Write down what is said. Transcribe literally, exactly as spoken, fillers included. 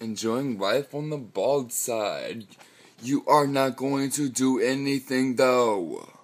enjoying life on the bald side. You are not going to do anything though.